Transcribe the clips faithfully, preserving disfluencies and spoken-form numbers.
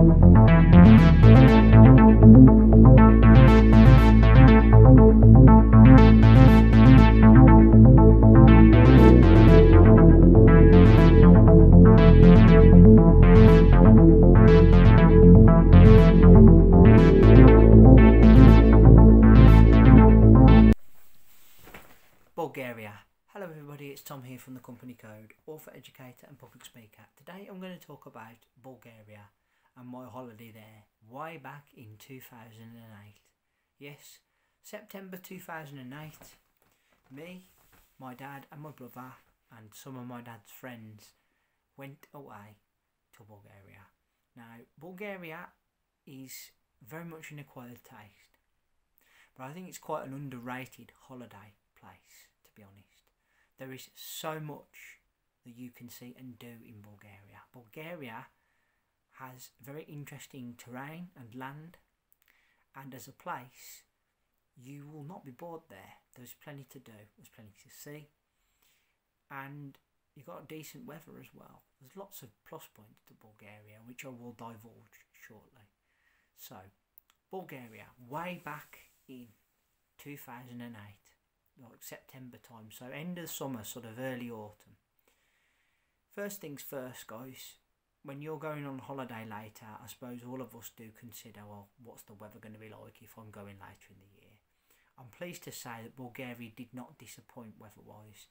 Bulgaria. Hello everybody, it's Tom here from The Company Code, author, educator and public speaker. Today I'm going to talk about Bulgaria and my holiday there, way back in two thousand eight. Yes, September two thousand eight, me, my dad and my brother and some of my dad's friends went away to Bulgaria. Now, Bulgaria is very much in acquired taste, but I think it's quite an underrated holiday place, to be honest. There is so much that you can see and do in Bulgaria. Bulgaria has very interesting terrain and land, and as a place you will not be bored there. There's plenty to do, there's plenty to see, and you've got decent weather as well. There's lots of plus points to Bulgaria, which I will divulge shortly. So Bulgaria, way back in two thousand eight, like September time, so end of summer, sort of early autumn. First things first, guys, when you're going on holiday later, I suppose all of us do consider, well, what's the weather going to be like if I'm going later in the year? I'm pleased to say that Bulgaria did not disappoint weather-wise.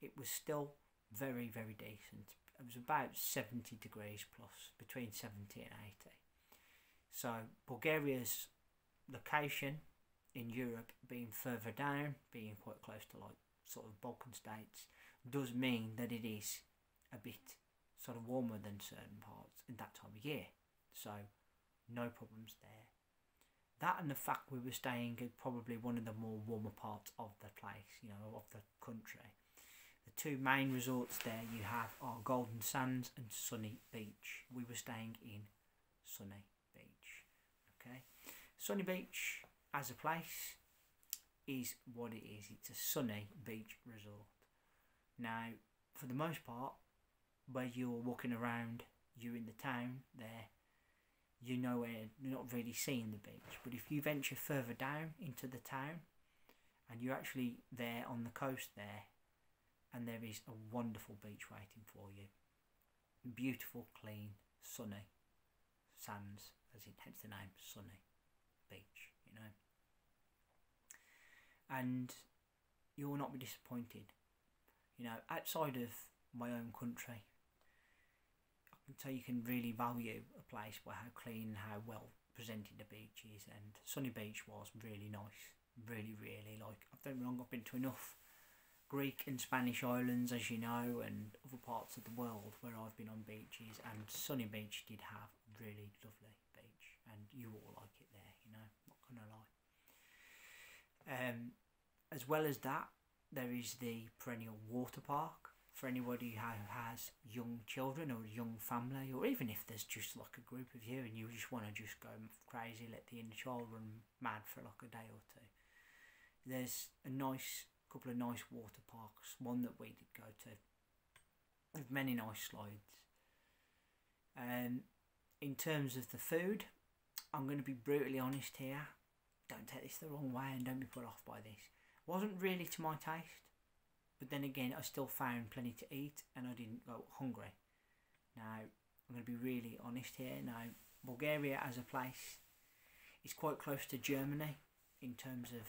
It was still very, very decent. It was about seventy degrees plus, between seventy and eighty. So Bulgaria's location in Europe, being further down, being quite close to like sort of Balkan states, does mean that it is a bit sort of warmer than certain parts in that time of year, so no problems there. That and the fact we were staying at probably one of the more warmer parts of the place, you know, of the country. The two main resorts there you have are Golden Sands and Sunny Beach. We were staying in Sunny Beach. Okay, Sunny Beach as a place is what it is. It's a sunny beach resort. Now, for the most part, where you're walking around, you're in the town there, you know where you're not really seeing the beach. But if you venture further down into the town, and you're actually there on the coast there, and there is a wonderful beach waiting for you. Beautiful, clean, sunny sands, as it hence the name, Sunny Beach. You know, and you will not be disappointed. You know, outside of my own country, I can tell you can really value a place by how clean and how well presented the beach is. And Sunny Beach was really nice, really, really like. I've done wrong. I've been to enough Greek and Spanish islands, as you know, and other parts of the world where I've been on beaches, and Sunny Beach did have a really lovely beach, and you all like it there. You know, not gonna lie. Um, as well as that, there is the perennial water park for anybody who has young children or a young family, or even if there's just like a group of you and you just want to just go crazy, let the inner child run mad for like a day or two. There's a nice couple of nice water parks, one that we did go to, with many nice slides. Um, in terms of the food, I'm going to be brutally honest here. Don't take this the wrong way and don't be put off by this. It wasn't really to my taste, but then again, I still found plenty to eat and I didn't go hungry. Now, I'm going to be really honest here. Now, Bulgaria as a place is quite close to Germany in terms of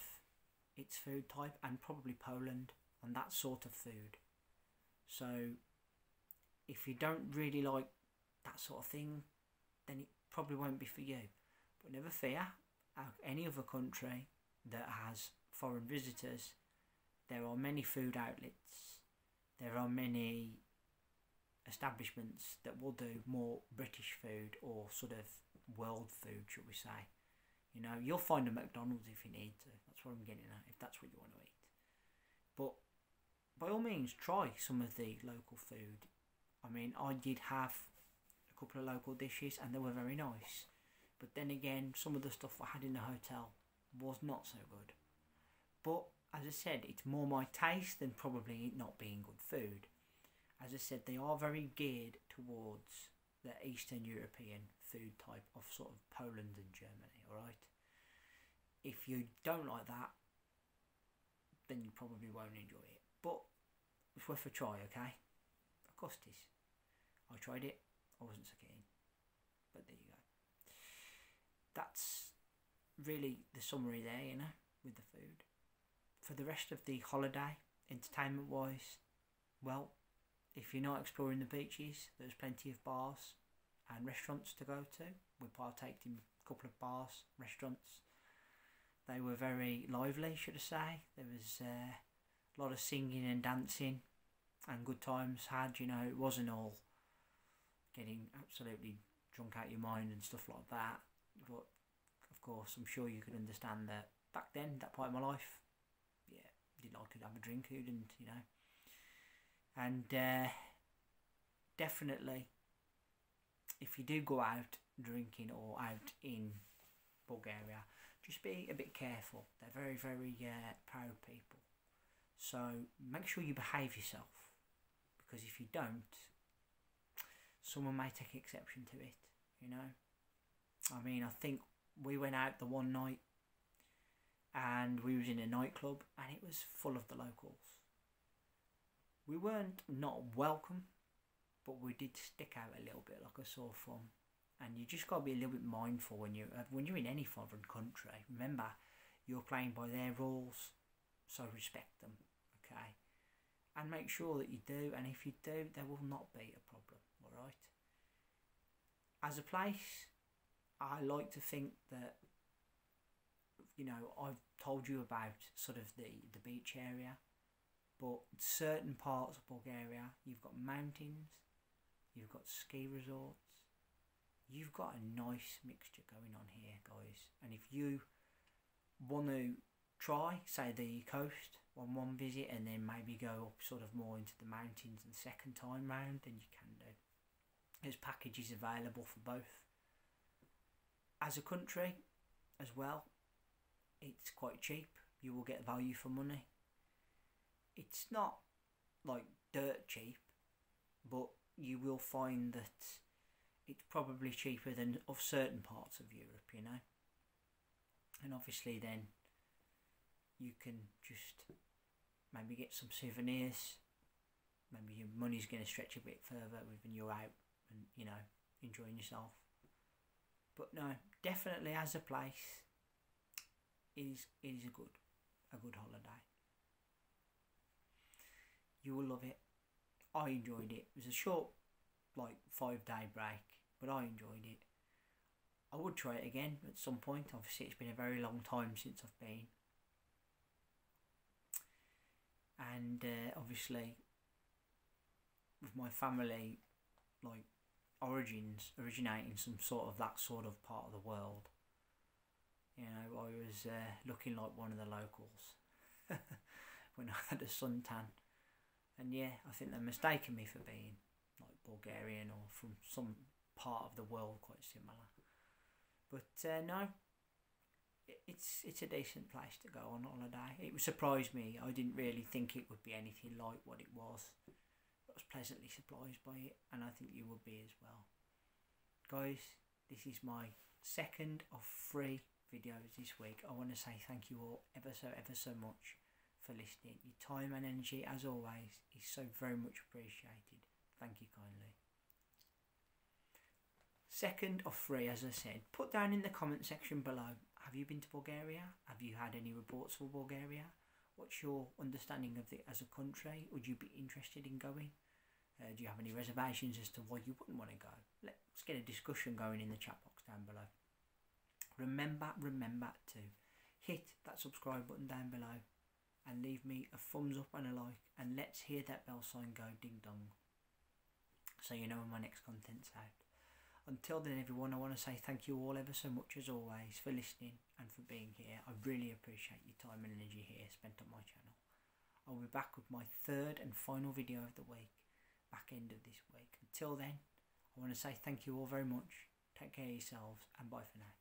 its food type, and probably Poland on that sort of food. So, if you don't really like that sort of thing, then it probably won't be for you. But never fear. Any other country that has foreign visitors, there are many food outlets, there are many establishments that will do more British food or sort of world food, shall we say. You know, you'll find a McDonald's if you need to, that's what I'm getting at, if that's what you want to eat. But by all means, try some of the local food. I mean, I did have a couple of local dishes and they were very nice. But then again, some of the stuff I had in the hotel was not so good. But as I said, it's more my taste than probably it not being good food. As I said, they are very geared towards the Eastern European food type of sort of Poland and Germany, alright? If you don't like that, then you probably won't enjoy it. But it's worth a try, okay? Of course it is. I tried it, I wasn't so keen. But there you go. That's really the summary there, you know, with the food. For the rest of the holiday, entertainment-wise, well, if you're not exploring the beaches, there's plenty of bars and restaurants to go to. We partaked in a couple of bars, restaurants. They were very lively, should I say. There was uh, a lot of singing and dancing and good times had, you know. It wasn't all getting absolutely drunk out of your mind and stuff like that. But, of course, I'm sure you could understand that back then, that part of my life, yeah, didn't like to have a drink, who didn't, you know. And uh, definitely, if you do go out drinking or out in Bulgaria, just be a bit careful. They're very, very uh, proud people. So make sure you behave yourself, because if you don't, someone may take exception to it, you know. I mean, I think we went out the one night and we was in a nightclub and it was full of the locals. We weren't not welcome, but we did stick out a little bit like a sore thumb. And you just got to be a little bit mindful when you when you're in any foreign country. Remember, you're playing by their rules, so respect them, okay? And make sure that you do. And if you do, there will not be a problem. All right. As a place, I like to think that, you know, I've told you about sort of the the beach area, but certain parts of Bulgaria, you've got mountains, you've got ski resorts. You've got a nice mixture going on here, guys. And if you want to try, say, the coast on one visit and then maybe go up sort of more into the mountains the second time round, then you can do. There's packages available for both. As a country as well, it's quite cheap. You will get value for money. It's not like dirt cheap, but you will find that it's probably cheaper than of certain parts of Europe, you know. And obviously then you can just maybe get some souvenirs. Maybe your money's going to stretch a bit further when you're out and, you know, enjoying yourself. But no, definitely as a place, it is, it is a good, a good holiday. You will love it. I enjoyed it. It was a short, like, five day break, but I enjoyed it. I would try it again at some point. Obviously it's been a very long time since I've been, and uh, obviously with my family, like, origins originating some sort of that sort of part of the world, you know, I was uh, looking like one of the locals when I had a suntan. And yeah, I think they're mistaking me for being like Bulgarian or from some part of the world quite similar. But uh, no, it's it's a decent place to go on holiday. It surprised me. I didn't really think it would be anything like what it was. I was pleasantly surprised by it, and I think you will be as well. Guys, this is my second of three videos this week. I want to say thank you all ever so ever so much for listening. Your time and energy, as always, is so very much appreciated. Thank you kindly. Second of three, as I said, put down in the comment section below, have you been to Bulgaria? Have you had any reports for Bulgaria? What's your understanding of it as a country? Would you be interested in going? Uh, do you have any reservations as to why you wouldn't want to go? Let's get a discussion going in the chat box down below. Remember, remember to hit that subscribe button down below and leave me a thumbs up and a like, and let's hear that bell sign go ding dong, so you know when my next content's out. Until then, everyone, I want to say thank you all ever so much, as always, for listening and for being here. I really appreciate your time and energy here spent on my channel. I'll be back with my third and final video of the week, back end of this week. Until then, I want to say thank you all very much. Take care of yourselves, and bye for now.